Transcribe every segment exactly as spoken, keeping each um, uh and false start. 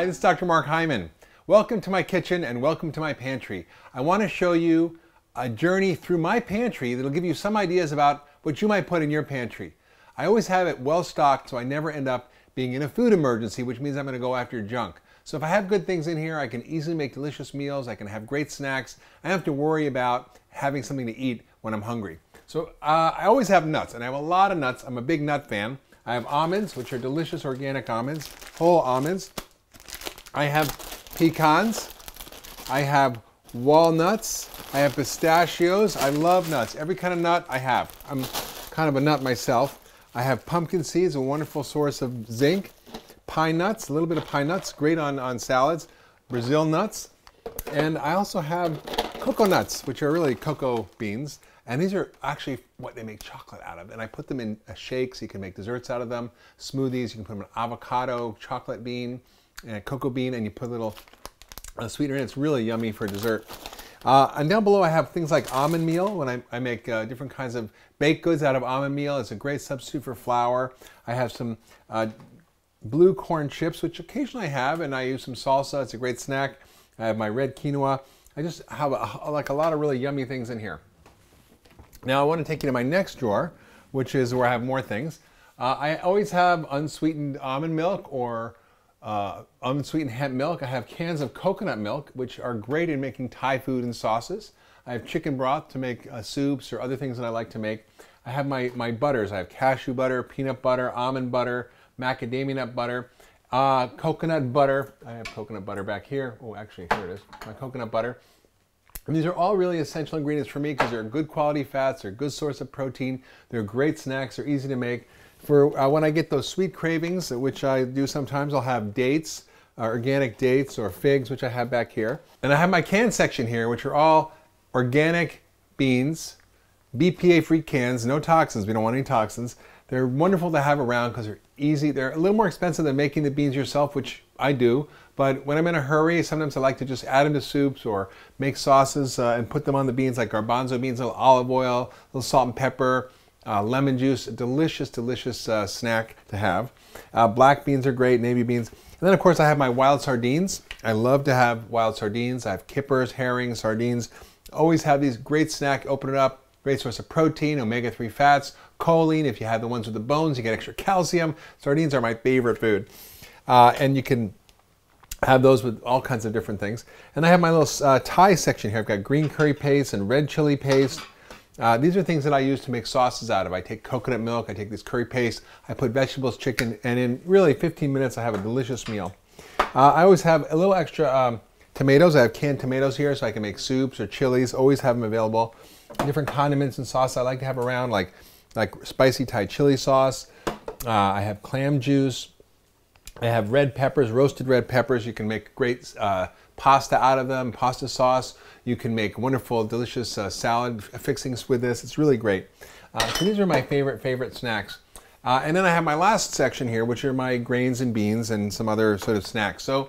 Hi, this is Doctor Mark Hyman. Welcome to my kitchen and welcome to my pantry. I want to show you a journey through my pantry that'll give you some ideas about what you might put in your pantry. I always have it well stocked so I never end up being in a food emergency, which means I'm going to go after junk. So if I have good things in here, I can easily make delicious meals, I can have great snacks, I don't have to worry about having something to eat when I'm hungry. So uh, I always have nuts, and I have a lot of nuts. I'm a big nut fan. I have almonds, which are delicious organic almonds, whole almonds. I have pecans, I have walnuts, I have pistachios. I love nuts. Every kind of nut I have. I'm kind of a nut myself. I have pumpkin seeds, a wonderful source of zinc. Pine nuts, a little bit of pine nuts, great on, on salads. Brazil nuts. And I also have cocoa nuts, which are really cocoa beans. And these are actually what they make chocolate out of. And I put them in a shake so you can make desserts out of them. Smoothies, you can put them in avocado, chocolate bean, and cocoa bean, and you put a little uh, sweetener in. It's really yummy for dessert. Uh, and down below I have things like almond meal. When I, I make uh, different kinds of baked goods out of almond meal, it's a great substitute for flour. I have some uh, blue corn chips, which occasionally I have, and I use some salsa. It's a great snack. I have my red quinoa. I just have a, like a lot of really yummy things in here. Now I want to take you to my next drawer, which is where I have more things. Uh, I always have unsweetened almond milk or Uh, unsweetened hemp milk. I have cans of coconut milk, which are great in making Thai food and sauces. I have chicken broth to make uh, soups or other things that I like to make. I have my, my butters. I have cashew butter, peanut butter, almond butter, macadamia nut butter, uh, coconut butter. I have coconut butter back here. Oh, actually, here it is. My coconut butter. And these are all really essential ingredients for me because they're good quality fats, they're a good source of protein, they're great snacks, they're easy to make. For uh, when I get those sweet cravings, which I do sometimes, I'll have dates, uh, organic dates or figs, which I have back here. And I have my can section here, which are all organic beans, B P A-free cans, no toxins. We don't want any toxins. They're wonderful to have around because they're easy. They're a little more expensive than making the beans yourself, which I do. But when I'm in a hurry, sometimes I like to just add them to soups or make sauces uh, and put them on the beans, like garbanzo beans, a little olive oil, a little salt and pepper, Uh, lemon juice, a delicious, delicious uh, snack to have. Uh, black beans are great, navy beans. And then, of course, I have my wild sardines. I love to have wild sardines. I have kippers, herring, sardines. Always have these, great snack, open it up, great source of protein, omega three fats, choline. If you have the ones with the bones, you get extra calcium. Sardines are my favorite food. Uh, and you can have those with all kinds of different things. And I have my little uh, Thai section here. I've got green curry paste and red chili paste. Uh, these are things that I use to make sauces out of. I take coconut milk, I take this curry paste, I put vegetables, chicken, and in really fifteen minutes I have a delicious meal. Uh, I always have a little extra um, tomatoes. I have canned tomatoes here so I can make soups or chilies. Always have them available. Different condiments and sauce I like to have around, like, like spicy Thai chili sauce. Uh, I have clam juice. I have red peppers, roasted red peppers. You can make great uh, pasta out of them, pasta sauce. You can make wonderful, delicious uh, salad fixings with this. It's really great. Uh, so these are my favorite, favorite snacks. Uh, and then I have my last section here, which are my grains and beans and some other sort of snacks. So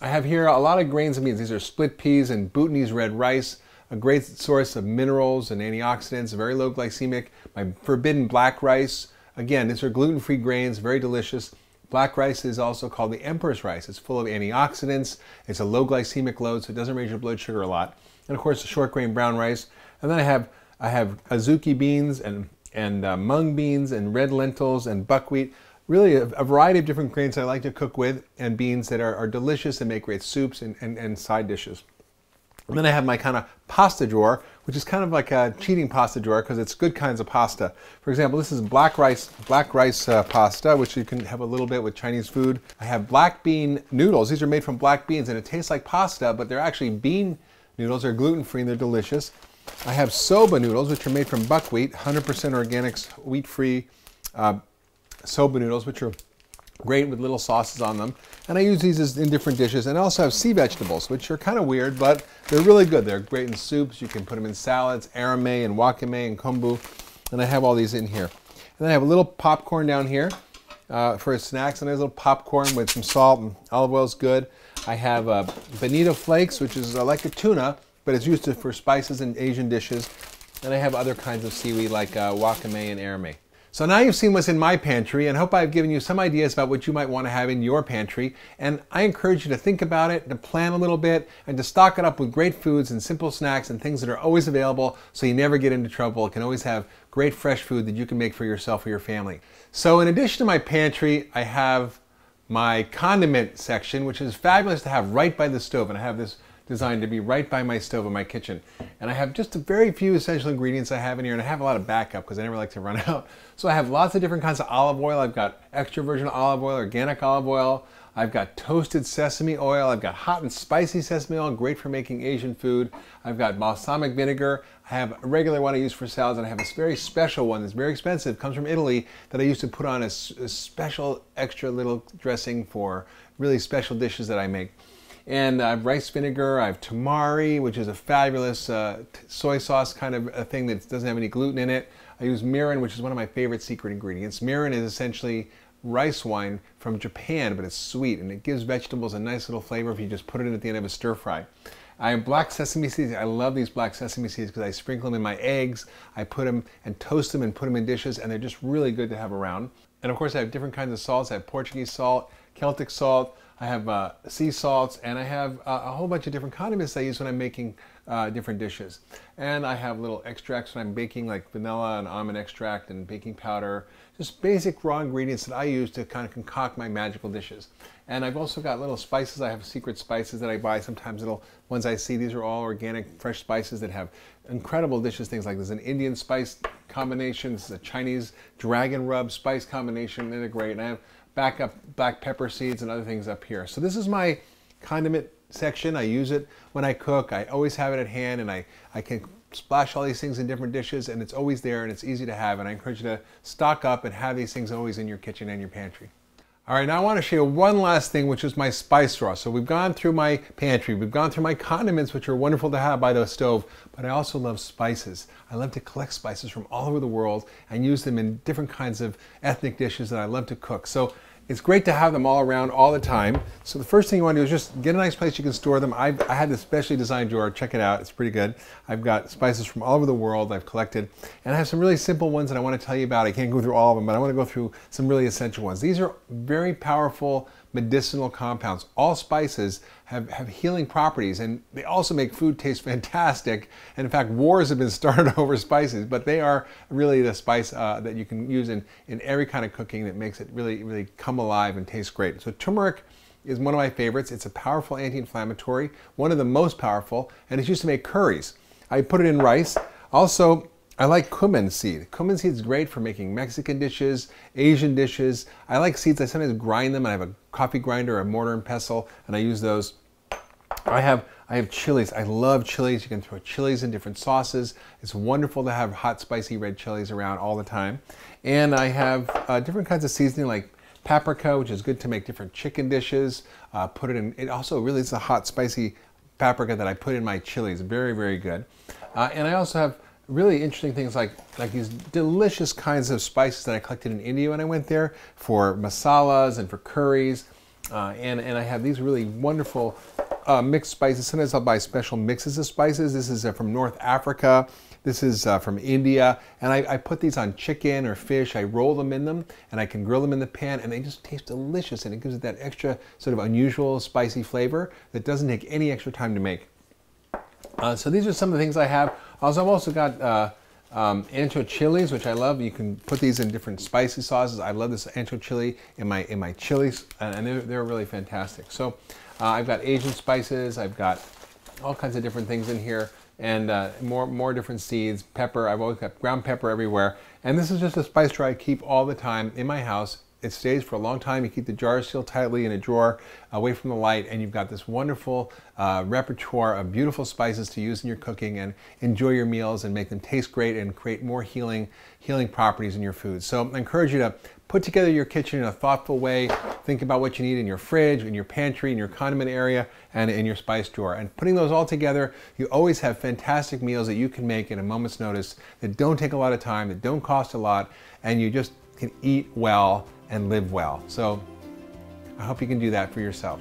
I have here a lot of grains and beans. These are split peas and Bhutanese red rice, a great source of minerals and antioxidants, very low glycemic. My forbidden black rice. Again, these are gluten-free grains, very delicious. Black rice is also called the emperor's rice. It's full of antioxidants. It's a low glycemic load, so it doesn't raise your blood sugar a lot. And of course, the short grain brown rice. And then I have I have azuki beans and and uh, mung beans and red lentils and buckwheat. Really a, a variety of different grains I like to cook with, and beans that are, are delicious and make great soups and, and, and side dishes. And then I have my kind of pasta drawer, which is kind of like a cheating pasta drawer because it's good kinds of pasta. For example, this is black rice, black rice uh, pasta, which you can have a little bit with Chinese food. I have black bean noodles. These are made from black beans, and it tastes like pasta, but they're actually bean noodles. They're gluten-free and they're delicious. I have soba noodles, which are made from buckwheat, one hundred percent organic, wheat-free uh, soba noodles, which are great with little sauces on them. And I use these as in different dishes. And I also have sea vegetables, which are kind of weird, but they're really good. They're great in soups. You can put them in salads, arame and wakame and kombu. And I have all these in here. And then I have a little popcorn down here uh, for snacks. And there's a little popcorn with some salt and olive oil is good. I have uh, bonito flakes, which is uh, like a tuna, but it's used to, for spices and Asian dishes. And I have other kinds of seaweed like uh, wakame and arame. So now you've seen what's in my pantry, and I hope I've given you some ideas about what you might want to have in your pantry. And I encourage you to think about it, to plan a little bit, and to stock it up with great foods and simple snacks and things that are always available so you never get into trouble. You can always have great fresh food that you can make for yourself or your family. So in addition to my pantry, I have my condiment section, which is fabulous to have right by the stove. And I have this designed to be right by my stove in my kitchen. And I have just a very few essential ingredients I have in here, and I have a lot of backup because I never like to run out. So I have lots of different kinds of olive oil. I've got extra virgin olive oil, organic olive oil. I've got toasted sesame oil. I've got hot and spicy sesame oil, great for making Asian food. I've got balsamic vinegar. I have a regular one I use for salads, and I have a very special one that's very expensive, comes from Italy, that I used to put on a, a special extra little dressing for really special dishes that I make. And I have rice vinegar, I have tamari, which is a fabulous uh, soy sauce kind of a thing that doesn't have any gluten in it. I use mirin, which is one of my favorite secret ingredients. Mirin is essentially rice wine from Japan, but it's sweet, and it gives vegetables a nice little flavor if you just put it in at the end of a stir fry. I have black sesame seeds. I love these black sesame seeds because I sprinkle them in my eggs. I put them and toast them and put them in dishes, and they're just really good to have around. And of course, I have different kinds of salts. I have Portuguese salt, Celtic salt, I have uh, sea salts, and I have uh, a whole bunch of different condiments I use when I'm making uh, different dishes. And I have little extracts when I'm baking, like vanilla and almond extract and baking powder, just basic raw ingredients that I use to kind of concoct my magical dishes. And I've also got little spices. I have secret spices that I buy sometimes, little ones I see. These are all organic, fresh spices that have incredible dishes, things like this, an Indian spice combination, this is a Chinese dragon rub spice combination, and they're great. And I have back up black pepper seeds and other things up here. So this is my condiment section. I use it when I cook. I always have it at hand, and I, I can splash all these things in different dishes, and it's always there, and it's easy to have. And I encourage you to stock up and have these things always in your kitchen and your pantry. All right, now I want to show you one last thing, which is my spice drawer. So we've gone through my pantry, we've gone through my condiments, which are wonderful to have by the stove, but I also love spices. I love to collect spices from all over the world and use them in different kinds of ethnic dishes that I love to cook. So it's great to have them all around all the time. So the first thing you want to do is just get a nice place you can store them. I've, I had this specially designed drawer. Check it out. It's pretty good. I've got spices from all over the world I've collected. And I have some really simple ones that I want to tell you about. I can't go through all of them, but I want to go through some really essential ones. These are very powerful medicinal compounds. All spices have, have healing properties, and they also make food taste fantastic. And in fact, wars have been started over spices, but they are really the spice uh, that you can use in, in every kind of cooking that makes it really, really come alive and taste great. So turmeric is one of my favorites. It's a powerful anti-inflammatory, one of the most powerful, and it's used to make curries. I put it in rice. Also, I like cumin seed. Cumin seed is great for making Mexican dishes, Asian dishes. I like seeds. I sometimes grind them. I have a coffee grinder, a mortar and pestle, and I use those. I have I have chilies. I love chilies. You can throw chilies in different sauces. It's wonderful to have hot, spicy red chilies around all the time. And I have uh, different kinds of seasoning, like paprika, which is good to make different chicken dishes. Uh, put it in. It also really is a hot, spicy paprika that I put in my chilies. Very, very good. Uh, and I also have really interesting things like, like these delicious kinds of spices that I collected in India when I went there for masalas and for curries. Uh, and, and I have these really wonderful uh, mixed spices. Sometimes I'll buy special mixes of spices. This is uh, from North Africa. This is uh, from India. And I, I put these on chicken or fish. I roll them in them, and I can grill them in the pan, and they just taste delicious. And it gives it that extra sort of unusual spicy flavor that doesn't take any extra time to make. Uh, so these are some of the things I have. Also, I've also got uh, um, ancho chilies, which I love. You can put these in different spicy sauces. I love this ancho chili in my in my chilies, and they're, they're really fantastic. So uh, I've got Asian spices. I've got all kinds of different things in here, and uh, more more different seeds. Pepper. I've always got ground pepper everywhere. And this is just a spice drawer I keep all the time in my house. It stays for a long time. You keep the jar sealed tightly in a drawer away from the light, and you've got this wonderful uh, repertoire of beautiful spices to use in your cooking and enjoy your meals and make them taste great and create more healing healing properties in your food. So I encourage you to put together your kitchen in a thoughtful way. Think about what you need in your fridge, in your pantry, in your condiment area, and in your spice drawer. And putting those all together, you always have fantastic meals that you can make in a moment's notice that don't take a lot of time, that don't cost a lot, and you just can eat well and live well. So I hope you can do that for yourself.